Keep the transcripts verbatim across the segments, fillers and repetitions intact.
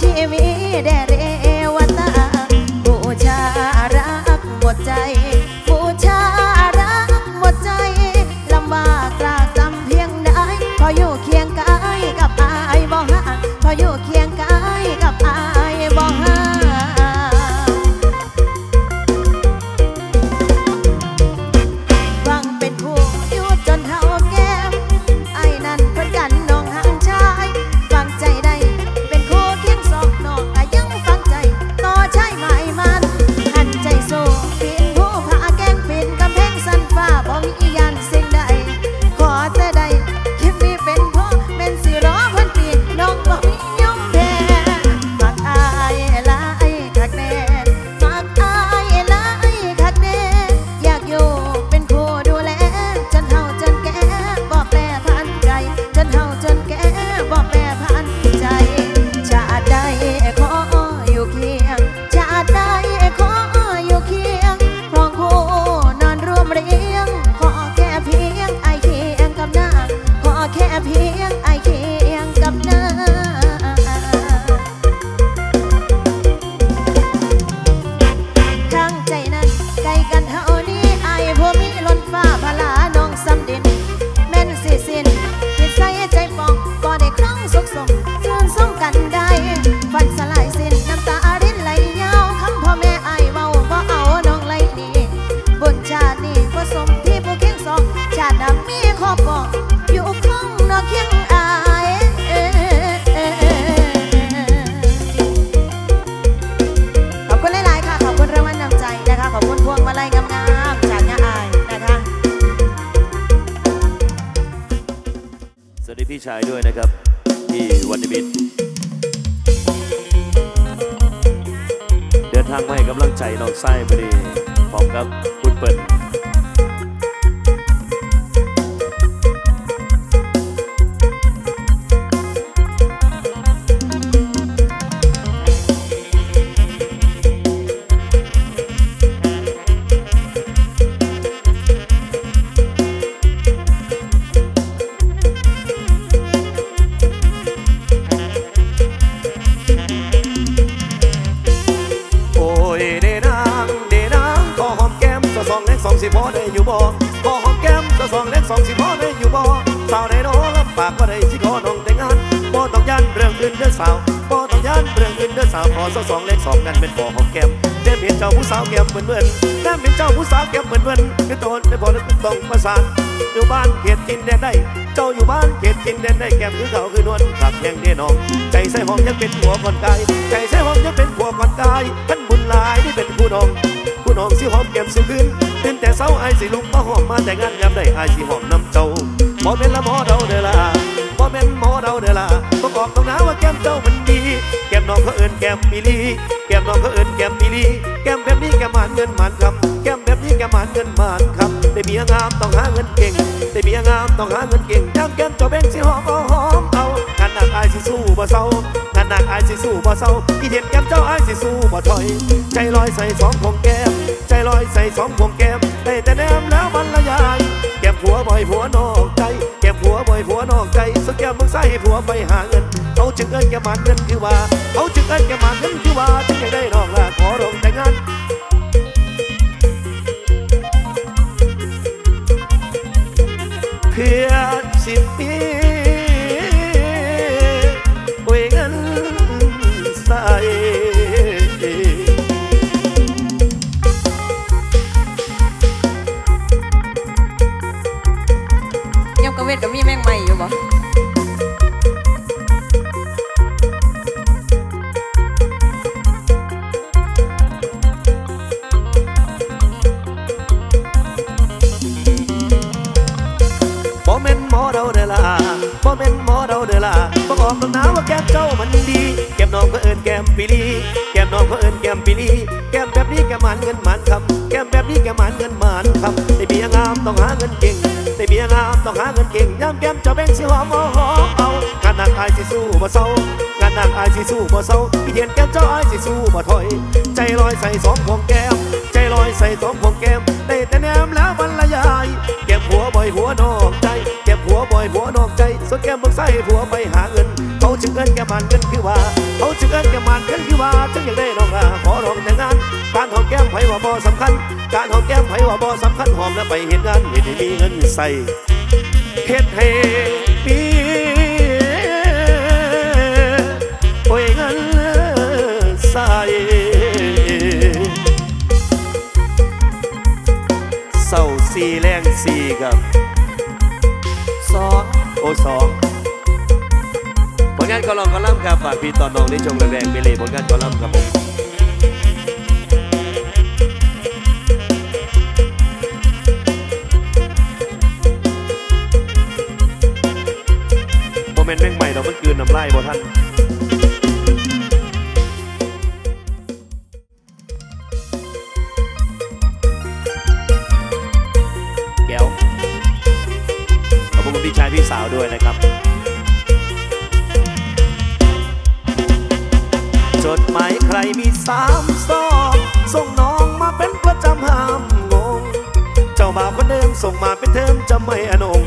ชีวิตแด่เรวตาบูชารักหมดใจบูชารักหมดใจลำบากตรากตรำเพียงใดพออยู่เคียงกายกับอายบ่ห่างพออยู่เคียงกายกับอายบ่ห่างพี่ชายด้วยนะครับที่วันนิมิตเดินทางมาให้กำลังใจน้องไส้พอดีพร้อมกับคุณเปิ้ลพอสองเลขสองนั่นเป็นบ่อของแก้มแก้มเห็นเจ้าผู้สาวแก้มเหมือนเหมือนแก้มเห็นเจ้าผู้สาวแก้มเหมือนเหมือนกระโดดในบ่อนั้นต้องประสานอยู่บ้านเขตกินแดนได้เจ้าอยู่บ้านเขตกินแดนได้แก้มคือเขาคือนวลขับแยงเด่นน้องใจใส่ห้องยังเป็นผัวก่อนกายใจใส่ห้องยังเป็นผัวก่อนกายท่านบุญหลายที่เป็นผู้น้องผู้น้องสิหอมแก้มสิคืนตื่นแต่เช้าไอ้สิลุกมาหอมมาแต่งานยามได้ไอ้สิหอมน้ำเจ้าหมอเป็นละหมอเราเด้อละหมอเป็นหมอเราเด้อละประกอบต้องน้าว่าแก้มเจ้ามันดีแก้มน้องเขาเอิญแก้มมิลี่แก้มน้องเขาเอิญแก้มมิลี่แก้มแบบนี้แก้มหมันเงินหมันคำแก้มแบบนี้แก้มหมันเงินหมันคำได้เมียงามต้องหาเงินเก่งได้เมียงามต้องหาเงินเก่งจำแก้มเจ้าแบงสิหอมหอมเอางานหนักอายสิสู้บ่เศร้างานหนักอายสิสู้บ่เศร้าที่เห็นแก้มเจ้าอายสิสู้บ่ถอยใจลอยใส่สองของแก้มใจลอยใส่สองของแก้มได้แต่แนมแล้วมันละยายแก้มผัวบ่อยผัวนอกใจแก้มผัวบ่อยผัวนอกใจสุดแก้มมึงใส่ผัวไปหาเงินเขาจึงเอิญแก้มหมันเงินคือว่าเขาจึงเอิญแก้มหมันเงินคือว่าจึงได้น้องละขอร้องแต่งงานเพื่อสิบปีโอยเงินใส่เวทก็มีแมงไม้อยู่บ่บ่แม่นหมอเราเด้อล่ะบ่แม่นหมอเราเด้อล่ะบ่ออกตรงน้าว่าแก้มเจ้ามันดีแก้มน้องก็เอิ้นแก้มปิลีแก้มน้องก็เอิ้นแก้มปิลีแก้มแบบนี้แก้มหมันเงินหมันคำแก้มแบบนี้แก้มหมันเงินหมันคำได้เมียงามต้องหาเงินเก่งได้เมียงามต้องหาเงินเก่งย่ำแก้มเจ้าแบงสิหอมหอมเอางานหนักอายสิสู้บ่เศร้างานหนักอายสิสู้บ่เศร้าที่เห็นแก้มเจ้าอายสิสู้บ่ถอยใจลอยใส่สองของแก้มใจลอยใส่สองของแก้มได้แต่แนมแล้วบรรยายแก้มผัวบ่อยผัวนอกใจแก้มผัวบ่อยผัวนอกใจส่วนแก้มเบิ่งใส่ผัวไปหาเงิน เขาจึงเอิ้นแกมันกันคือว่าเขาจึงเอิ้นแกมันกันคือว่าถึงอยากได้น้องละขอร้องแต่งงานการหอมแก้มไผว่าบ่สำคัญการหอมแก้มไผว่าบ่สำคัญหอมแล้วไปเฮ็ดงานเฮ็ดให้มีเงินใส่เฮ็ดให้มีโอ้ยเงินใส่เศร้าสีแรงสีกับสองโอสองผลงานกอลัมน์กอลัมน์กับฝากพี่ตอนน้องนิชงแรงๆไปเลยผลงานกอลัมน์กับผมแม่นแม่งใหม่เราเมื่อคืนนำไล่บ่ท่านแก้วขอบคุณพี่ชายพี่สาวด้วยนะครับจดหมายใครมีสามซองส่งน้องมาเป็นประจำห้ามงงเจ้าบ่าวคนเดิมส่งมาเป็นเทอมจะไม่อนง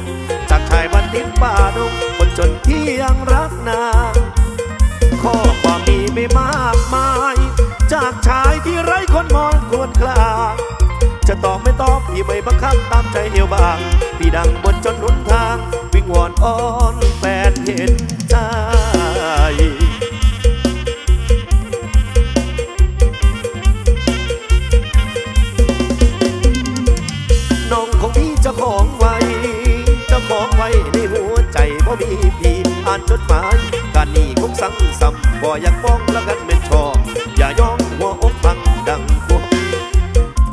จากชายวันทิพย์ป่าดงคนจนที่ยังรักนางข้อความมีไม่มากมายจากชายที่ไร้คนมองควรคลาจะตอบไม่ตอบพี่ไม่บังคับตามใจเหี่ยวบางพี่ดังบนจนหนทางวิ่งวอนอ้อนแฟนเห็นใจน้องของพี่เจ้าของไว้เจ้าของไว้ในหัวใจบ่มีพี่อ่านจดหมายการนี้คงสั่งซ้ำบ่อยากฟ้องแล้วกันเป็นชอบอย่ายอมหัวอกพังดังควง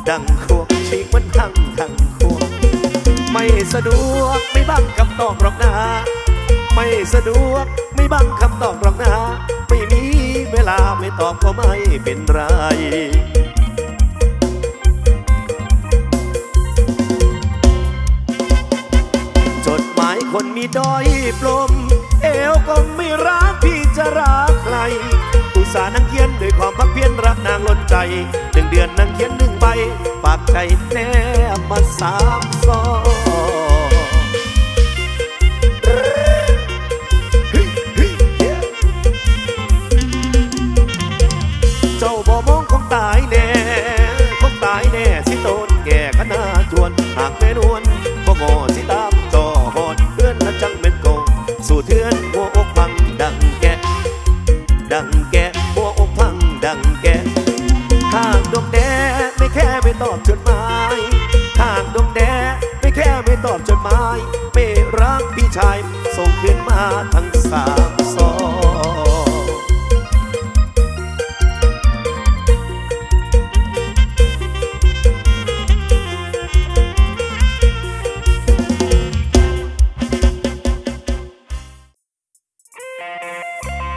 ดังควงชีกมันทั้งทั้งควงไม่สะดวกไม่บังคำตอบหรอกนะไม่สะดวกไม่บังคำตอบหรอกนะไม่มีเวลาไม่ตอบก็ไม่เป็นไรคนมีด้อยปลมเอวก็ไม่รักพี่จะรักใครอุตส่าห์นั่งเขียนด้วยความภาคเพียรรักนางล้นใจหนึ่งเดือนนั่งเขียนหนึ่งใบฝากใจแนบมาสามซองเจ้าบ่มองคงตายแน่คงตายแน่สิโตนแก่ขนาดชวนหากแม่นวลก็งอสิตามจอจังเป็นโกงสู่เทือนหัวอกพังดังแกะดังแกะหัวอกพังดังแกะหากดมแดดไม่แค่ไม่ตอบจดหมายหากดมแดดไม่แค่ไม่ตอบจดหมายไม่รักพี่ชายส่งคืนมาทั้งสามซอง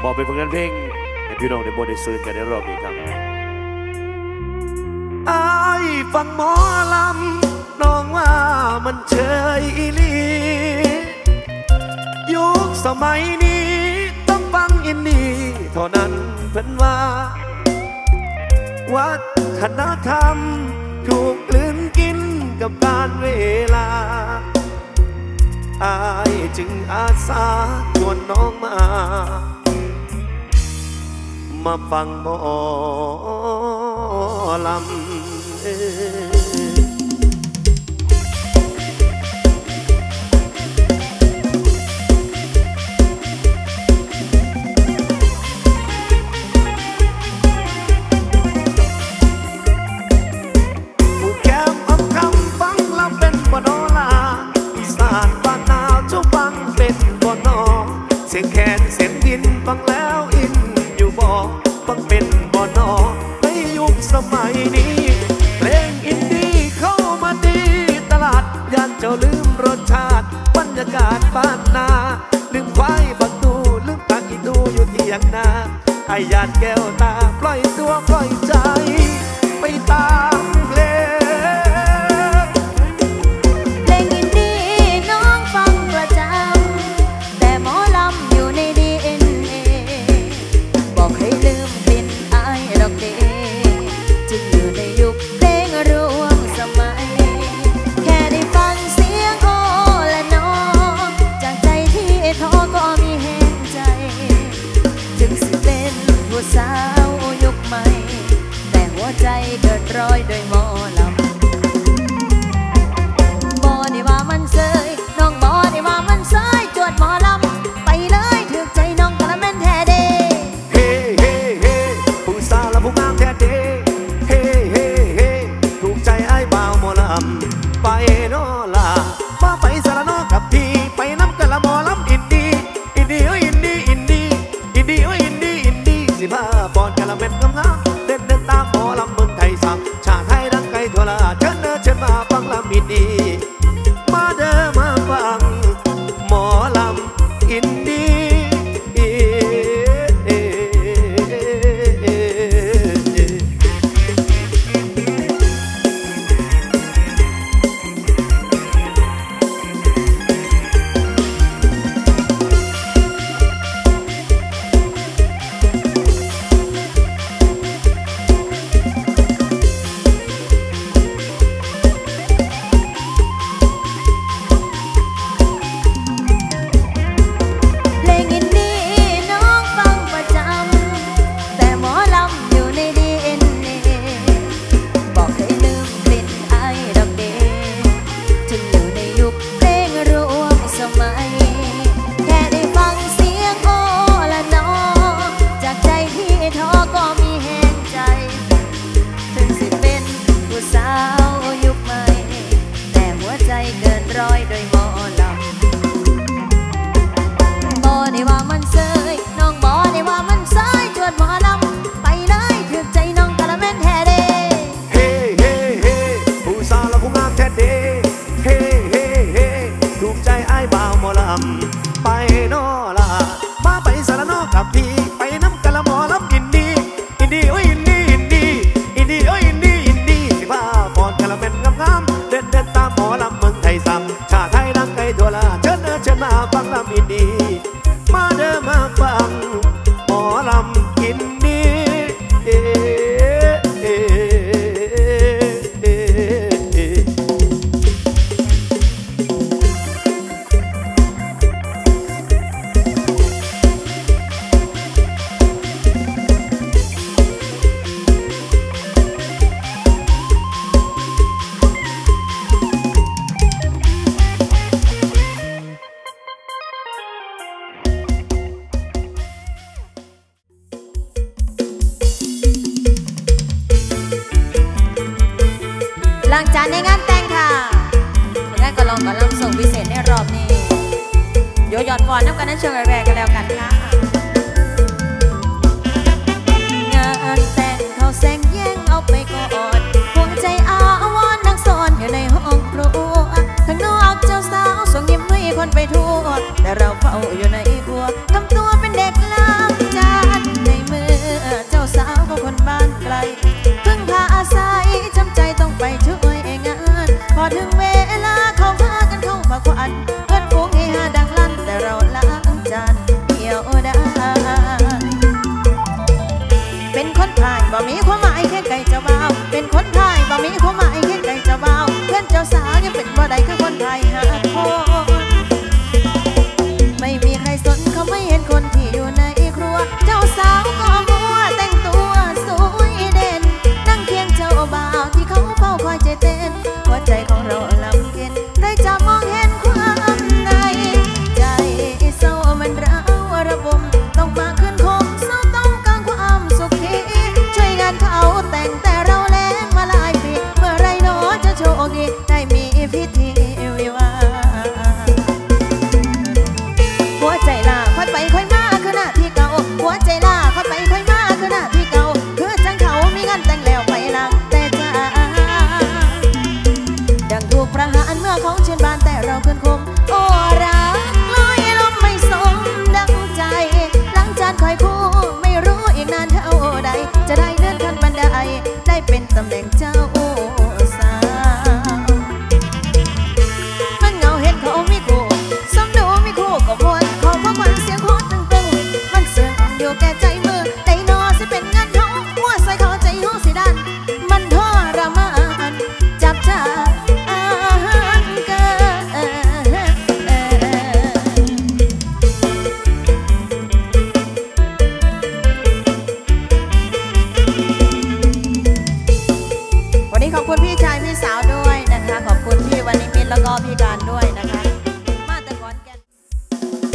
บอกเป็นผลงานเพลงให้พี่น้องได้บ่ได้ซื้อกันในรอบนี้ครับอายฟังหมอลำน้องว่ามันเฉยอีหลียุคสมัยนี้ต้องฟังอินดีเท่านั้นเพิ่นว่าวัฒนธรรมถูกกลืนกินกับการเวลาอายจึงอาสาชวนน้องมามาฟังหมอลำเอ่ยผู้แก้มอำคำฟังแล้วเป็นบ่นอลาอีสานบ้านนาวจะฟังเป็นบ่นอเสียงแขนเสียงดินฟังแล้วอินฟังเป็นบ่อนอในยุคสมัยนี้เพลงอินดี้เข้ามาดีตลาดย่านเจ้าลืมรสชาติบรรยากาศบ้านนาลืมควายบักตูลืมตักอีดูอยู่เถียงนาไอ้ญาติแก้วตาปล่อยตัวปล่อยใจไปตามเพลงเพลงอินดี้น้องฟังประจำแต่หมอลำอยู่ในดีเอ็นเอบอกให้ลืมเป็นอายดอกเดจึงอยู่ในยุคเพลงร่วมสมัยแค่ได้ฟังเสียงโอและนอจากใจที่ท้อก็มีแห่งใจ ด้วยหมอลำบ่ได้ว่ามันเซยน้องบ่ได้ว่ามันเซยจวดหมอลำไปเลยถึงใจน้องกะละแม่นแท้เด้เฮ้เฮ้เฮ้ผู้สาวลำผู้งามแท้เด้เฮ้เฮ้เฮ้ถูกใจไอ้บ่าวหมอลำไปนอลามาไปสารนอกับพี่ไปน้ำกะละหมอลำอินดีอินดีโอ้อินดีอินดีอินดีโอ้อินดีอินดีสิมาปอนกะละแม่นงามเด่นเด่นตามหมอลำเมืองไทยสังชาไทยดังไกลทั่วลาเชิญเดินเชิญมาฟังลำอินดีมาเดินมาฟังหมอลำอินดี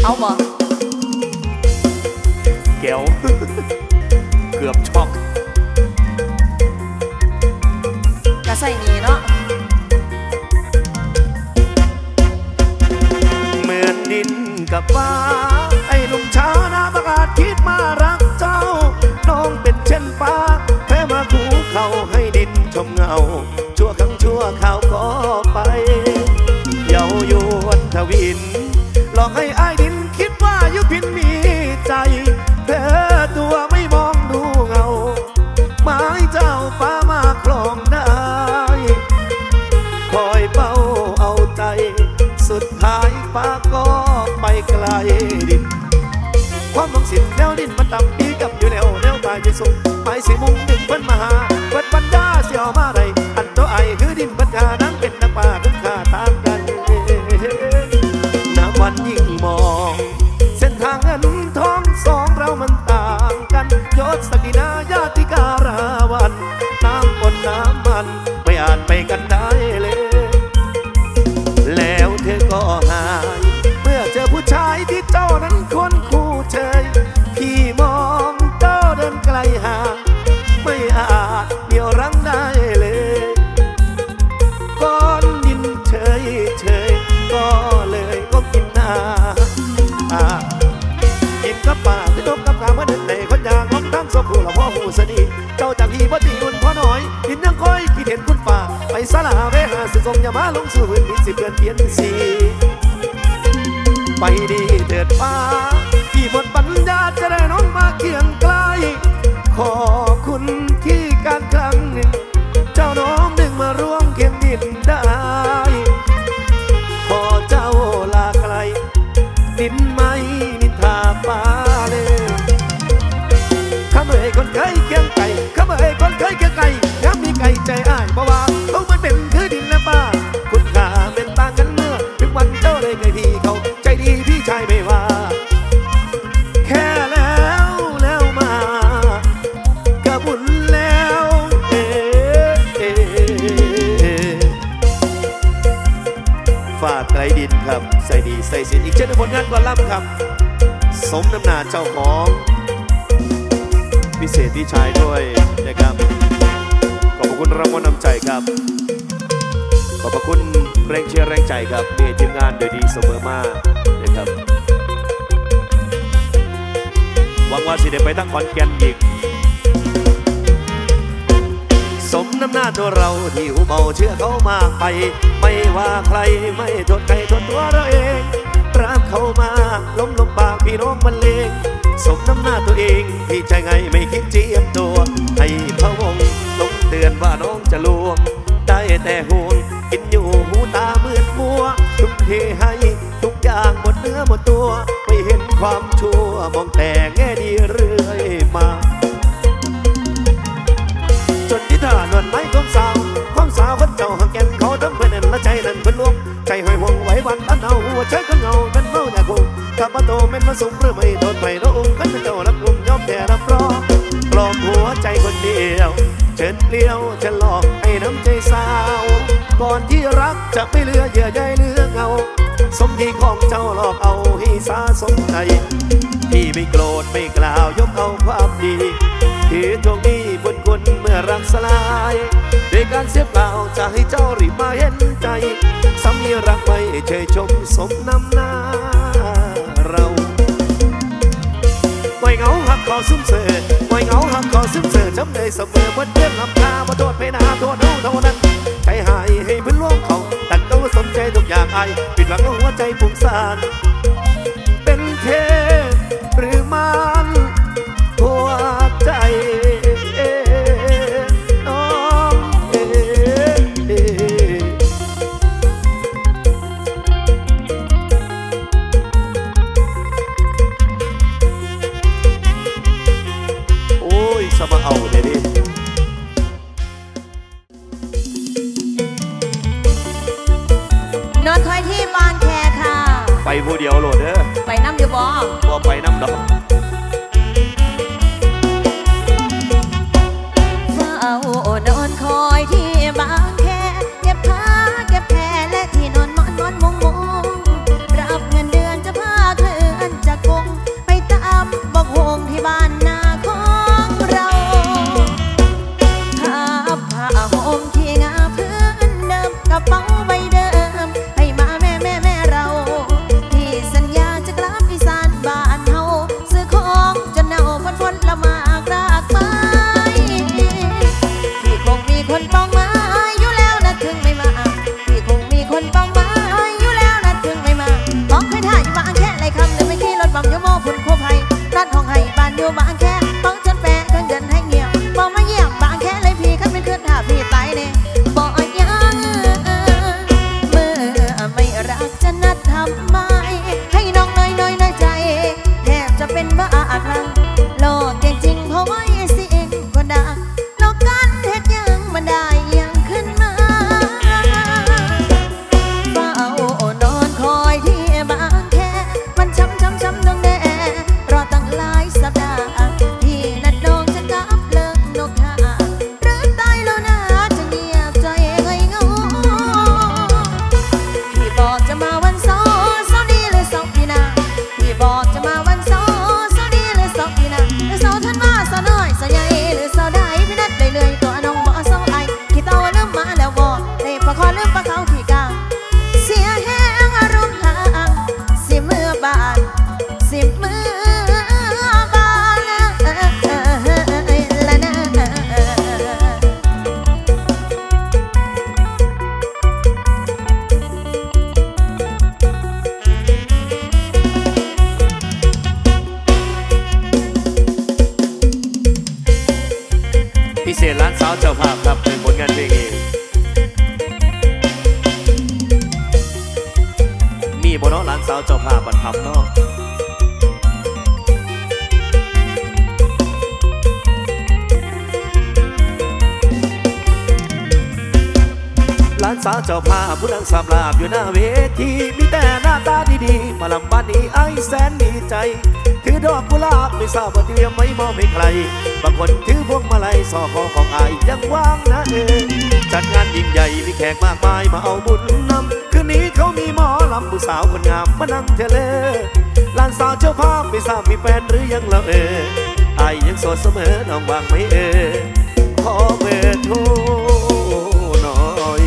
เอาบ่แก้วเกือบช็อกกะใส่หนีเนาะเหมือนดินกับฟ้าไอ้ลุงช้านะประกาศคิดมารักเจ้าน้องเป็นเช่นฟ้าแพ้มาคู่เขาให้ดินชมเงาชั่วครั้งชั่วคราวก็ไปเยาวยวนทวินหลอกให้อ้ายดินคิดว่ายุพินมีใจเธอตัวไม่มองดูเงาหมายเจ้าฟ้ามาครองได้คอยเป้าเอาใจสุดท้ายฟ้าก็ไปไกลดินความมองสินแนวดินมันต่ำปีกับอยู่แล้วแนวตายจะส่งหมายสีมุงหนึ่งเพิ่นมาหาเปิดปัญญาเสี่ยวมาไรอันตัวไอคือดินปัญญานั่งเป็นนักป่าทุกขาตามกันวันยิ่งมองเส้นทางเงินทองสองเรามันต่างกันยศศักดินาญาติการาวันน้ำปนน้ำมันไม่อาจไปกันได้เลยแล้วเธอก็หายเมื่อเจอผู้ชายที่เจ้านั้นควรคู่เชยพี่มองเจ้าเดินไกลห่างไม่อาจเดี่ยวรั้งได้เลยก้อนดินเชยเชยก็เลยก็กินหน้ากินกับปากที่นกกับกาเมื่อเดินในคนยางของตั้งสกูละพ่อหูสนีเจ้าจากพี่บ่ตีอุ่นพ่อหน่อยกินยังค่อยกินเห็นคุณป่าไปสลาเวหาสิทรงยามาลงสู่พื้นดินสิเดือนเปลี่ยนสีไปดีเดินป่าพี่หมดปัญญาจะได้น้องมาเคียงไกลขอบคุณที่การครั้งหนึ่งเจ้าน้องดึงมาร่วมเคียงดินได้พอเจ้าลาไกลดินไม่นินทาฟ้าเลยข้าเมื่อยคนเคยเคียงไก่ข้าเมื่อยคนเคยเคียงไก่ย้ำมีไก่ใจอ้ายเพราะว่าเขามันเป็นคือดินและฟ้าคุณค่าเป็นต่างกันเมื่อถึงวันเจ้าเลยไงพี่เขาใจดีพี่ชายไม่ว่าแค่แล้วแล้วมากระบุญแล้วเอ๊ฝากไกลดินครับใส่ดีใส่สินอีกเช่นผลงานกว่าล่ำครับสมน้ำหน้าเจ้าของพิเศษที่ชายด้วยนะครับขอบคุณรางวัลน้ำใจครับขอบคุณแรงเชียร์แรงใจครับเดี่ยวทีมงานโดยดีเสมอมานะครับหวังว่าสิได้ไปทั้งขอนแก่นอีกสมน้ำหน้าตัวเราที่หูเบาเชื่อเขามากไปไม่ว่าใครไม่ทนใครทนตัวเราเองรักเขามากล้มลงปากพี่น้องมันเลงสมน้ำหน้าตัวเองพี่ใจไงไม่คิดเจียมตัวให้พะวงลงเตือนว่าน้องจะลวงได้แต่ห่วงกินอยู่หูตามืดมัวทุกเทให้ทุกอย่างหมดเนื้อหมดตัวไม่เห็นความชั่วมองแต่แง่ดีเรื่อยมาจนที่ถ้านวลไม้ของสาวความสาวคนเจ้าห่างแก่นเขาทำเพื่อนนั้นและใจนั้นเพื่อนลวงใจหอยห่วงไหววันอันเอาหัวใจก็เงาเป็นเมาแต่กูกลับมาโตเป็นมาสุ่มหรือไม่โดนไปแล้วองค์กันเจ้ารับกลุ่มยอมแต่รับรองปลอมหัวใจคนเดียวเฉินเปลี่ยวจะหลอกให้น้ำใจสาวก่อนที่รักจะไม่เหลือเยื่อใยเหลือเงาสมที่ของเจ้าหลอกเอาให้สาสมใจพี่ไม่โกรธไม่กล่าวยกเอาความดีถือทวงนี้บุญคุณเมื่อรักสลายด้วยการเสียเปล่าจะให้เจ้ารีบมาเห็นใจสามีรักไม่เฉยชมสมน้ำหน้าเราปล่อยเงาหักคอซุ่มเสือปล่อยเงาหักคอซุ่มเสือจำได้เสมอวันเดือนลำตามาโทษไปนาโทษดูเท่านั้นใจหายให้พื้นล่วงเขาตัดตัวสมใจทุกอย่างไอปิดหลังหัวใจปุ่มสานเป็นเทพหรือมันหัวใจน้องเอ๋โอ้ยสมาเอาเลยดินอนคอยที่บอนแคร์ค่ะไปผู้เดียวโหลดเด้อไปน้ำอยู่บ่บ่ไปน้ำดอกนอนคอยที่บางแคเก็บผ้าเก็บแผลและที่นอนหมอนมุ้งมุ้งรับเงินเดือนจะพาเธอ าวเจ้าภาพบัดพับนอกหลานสาวเจ้าภาพผู้นั่งสามลาบอยู่หน้าเวทีมีแต่หน้าตาดีๆมาลำบ้านนี้ไอ้แสนดีใจถือดอกกุหลาบไม่ทราบว่าเตรียมไว้มอบให้ใครบางคนถือพวงมาลัยสอคอของอายยังว่างนะเองจัดงานยิ่งใหญ่มีแขกมากมายมาเอาบุญนำคืนนี้เขามีหมอลำผู้สาวคนงามมานั่งเทเลลานสาวเจ้าภาพไม่ทราบมีแฟนหรือยังเราเอออายยังโสดเสมอน้องว่างไหมเออขอเบอร์โทรหน่อย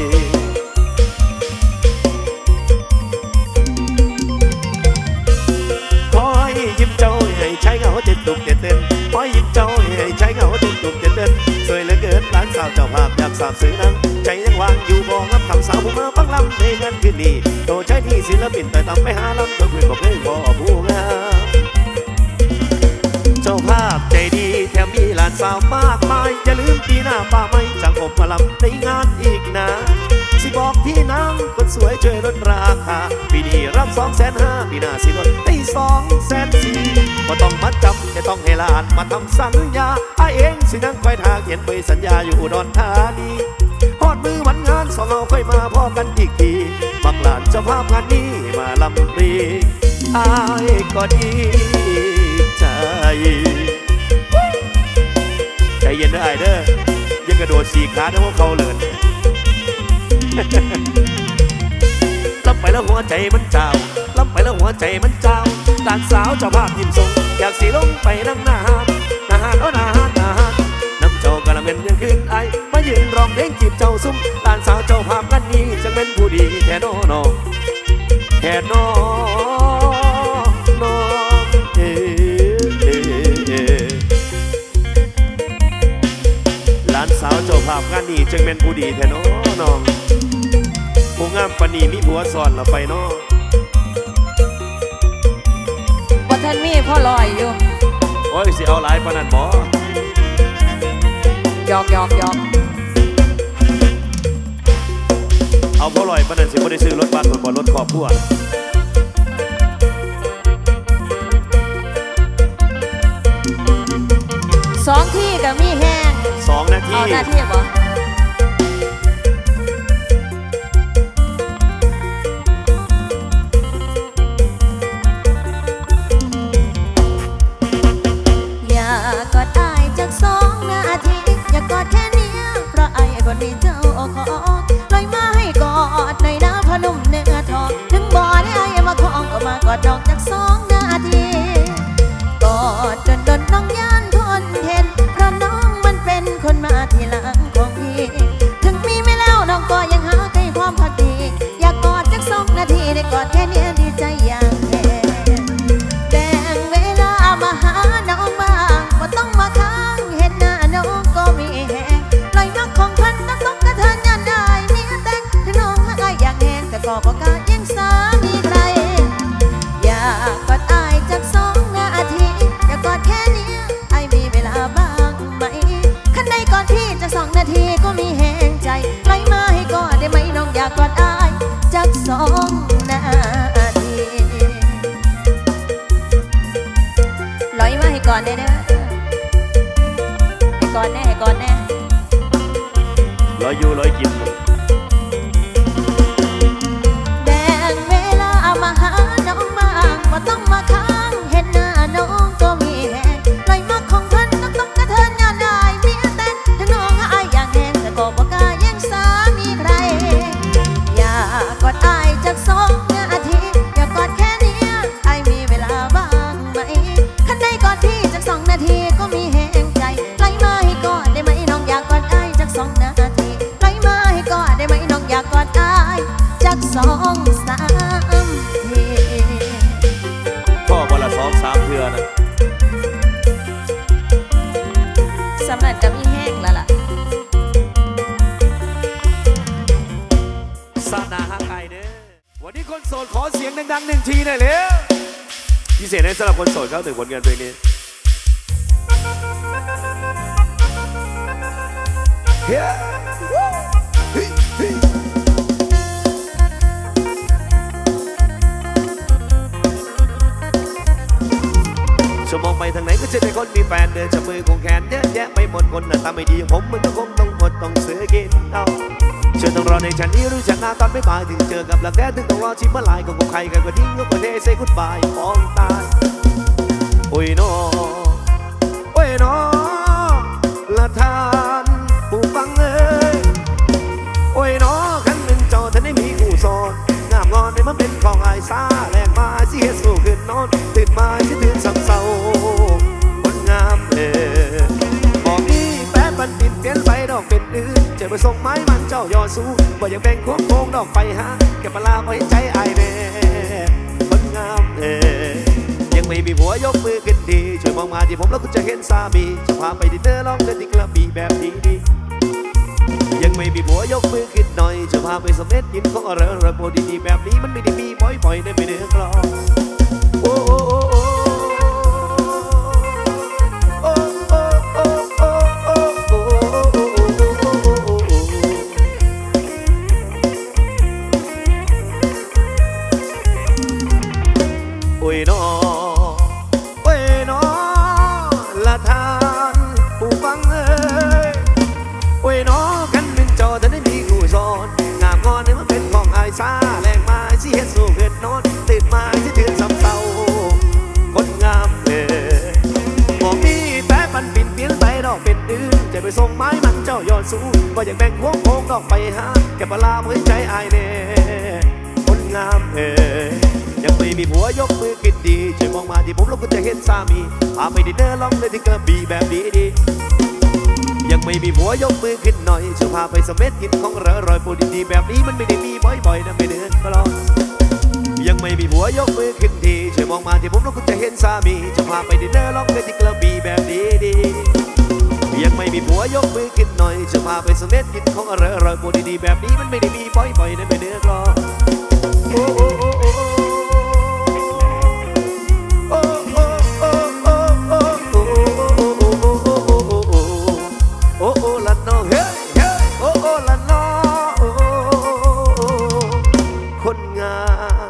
ใช้เงาติดตุกเด็ดเด่นคอยยิ้มเจ้าให้ใช้เงาติดตุกเด็ดเด่นสวยเหลือเกินหลานสาวเจ้าภาพอยากสาบสื่อนั่งใจยังวางอยู่บองรับคำสาวผู้มาพักลำในงานคืนนี้โตใช้ที่ศิลปินแต่ตำไม่หาลำเธอเพื่อนบอกเลยว่าผู้งามเจ้าภาพใจดีแถมมีหลานสาวมากมายอย่าลืมปีหน้าป้าไม่จังอบมาลำในงานอีกนะสิบอกพี่น้ำคนสวยช่วยลดราคาปีนี้รับสองแสนห้าปีหน้าสิลดได้สองแสนสี่ก็ต้องมัดจำแต่ต้องให้หลานมาทำสัญญาไอเองสินั่งคอยทางเขียนไปสัญญาอยู่อุดรธานีพอดมือวันงานสองเราค่อยมาพอกันอีกทีบักหลานเจ้าภาพงานนี้มาลำดีไอก็ดีใจใจเย็นเด้อไอเด้อยังกระโดดสี่ขาทั้งพวกเขาเลยล้ำไปแล้วหัวใจมันเจ้าล้ำไปแล้วหัวใจมันเจ้าหลานสาวเจ้าภาพยิ้มส่งอยากสีลงไปนั่งหน้าหาดหน้าหาดโอ้หน้าหาดหน้าหาดน้ำเจ้ากระเม็นยังขึ้นไอมายืนร้องเพลงจีบเจ้าซุ้มหลานสาวเจ้าภาพนั้นนี้จังเป็นผู้ดีแท้น้องแท้น้องน้องเอ๋หลานสาวเจ้าภาพนั้นนี้จังเป็นผู้ดีแท้น้องน้องผู้งามปนีมีผัวสอนเราไปเนาะว่าท่านมีพ่อลอยอยู่โอ้ยสิเอาหลายปนัดบ่หยอกหยอกหยอกเอาพ่อลอยปนัดสิบ่ได้ซื้อรถบ้านบ่รถครอบครัวสองที่ก็มีแห้งสองนาทีเอาหน้าที่บ่ดอกจากสองนาทีกอดจนดนน้องย่านทนเห็นเพราะน้องมันเป็นคนมาทีหลังของพี่ถึงมีไม่แล้วน้องก็ยังหาใจความพอดีอยากกอดจากสองนาทีได้กอดแค่นี้ดีใจอย่างแท้แบ่งเวลามาหาน้องบ้างว่าต้องมาค้างเห็นหน้าน้องก็มีแหงลอยมักของพันนักตกกระเทินงานได้มีแต่งถึงน้องหากอยากแหงแต่ก็บอกกายังสามีใครกอดอายจากสองนาทีอยากกอดแค่นี้ไอมีเวลาบ้างไหมขั้นใดก่อนที่จากสองนาทีก็มีแหงใจไล่มาให้กอดได้ไหมน้องอยากกอดอายจากสองนาทีลอยมาให้กอดได้เด้อให้กอดแน่ให้กอดแน่ลอยอยู่ลอยกินแบ่งเวลามาหาน้องมาว่าต้องมาค้างเห็นหน้าน้องก็มีแหงลอยมากของท่านนักต้องกระเทินงานได้มีแต่ถ้าน้องหาอายอย่างแหงแต่ก็บอกกายังสามีใครอยากกอดอายจากสองนาทีอยากกอดแค่นี้ไอมีเวลาบ้างไหมขั้นใดกอดพี่จากสองนาทีก็มีแหงใจไล่มาให้กอดได้ไหมน้องอยากกอดอายจากสองนาทีไล่มาให้กอดได้ไหมน้องอยากกอดอายจากสองสามทีวันละสองสามเพื่อนสำนักจะมีแห้งแล้วล่ะซาดาฮักไก่เด้อวันนี้คนโสดขอเสียงดังๆหนึ่งทีหน่อยเร็วพิเศษให้สำหรับคนโสดเข้าถึงผลงานเพลงนี้เฮ้ ชั่วโมงไปทางไหนก็เจอแต่คนมีแฟนเดินจับมือคงแขนเยอะแยะไม่หมดคนหน้าตาไม่ดีอย่างผมมันก็คงต้องอดต้องเสือกินเอาเชื่อต้องรอในฉันนี้รู้จักหน้าตอนไม่มาถึงเจอกับหลักแท้ถึงต้องรอชิมมาลายกับใครกันก็ดิ้งก็คนเท่เซ่กุดบายมองตาโอ้ยน้อโอ้ยน้อละทานผู้ฟังเอ้ยโอ้ยน้อคันหนึ่งจอท่านได้มีคู่ซ้อนงามงอนได้มาเป็นของไอ้ซาแรงมาสิเฮ็ดสู้ขึ้นนอนตื่นมาสิตื่นสับเสาคนงามเลยบอกนี่แป๊บปันปิ่นเปลี่ยนไปดอกเป็นอื่นเจ็บไปส่งไม้มันเจ้ายอสู้ว่าอย่างแบ่งโค้งโค้งดอกไฟฮะแกปลาไปใจไอ้เน่คนงามเลยไม่มีผัวยกมือขึ้นดีช่วยมองมาที่ผมแล้วคุณจะเห็นสามีจะพาไปดินเนอร์ร้องกันที่กระบี่แบบดีดียังไม่มีผัวยกมือขึ้นหน่อยจะพาไปสมเด็จกินของอร่อยระโบดีๆแบบนี้มันไม่ได้มีบ่อยๆในไม่เนื้อกลองโอ้โอ้โอ้โอ้โอ้โอ้โอ้โอ้โอ้โอ้โอ้โอ้ยน้อซาแรงมาสิเฮ็ดสู้เกิดนอนตื่นมาสิตื่นสับเสาคนงามเลยบอกนี่แป๊บมันปิ่นเปลี่ยนไปดอกเป็นดื้อจะไปส่งไม้มันเจ้ายอดสู้ว่าอยากแบ่งหัวโค้งดอกไปหาแกปลาเมื่อใจอายเน่คนงามเลยยังไม่มีผัวยกมือกินดีช่วยมองมาที่ผมแล้วคุณจะเห็นสามีพาไปดินเนอร์ลองเลยที่กระบี่แบบดีดียังไม่มีผัวยกมือขึ้นหน่อยจะพาไปสมเด็จกินของอร่อยปูดีๆแบบนี้มันไม่ได้มีบ่อยๆนะไม่เดินก็รอยังไม่มีผัวยกมือขึ้นทีช่วยมองมาที่ผมแล้วคุณจะเห็นสามีจะพาไปดินเนอร์ล็อกเลยที่กระบี่แบบดีๆยังไม่มีผัวยกมือขึ้นหน่อยจะพาไปสมเด็จกินของอร่อยปูดีๆแบบนี้มันไม่ได้มีบ่อยๆนะไม่เดินก็รอโอ้โอ้โอ้โอ้คนงาม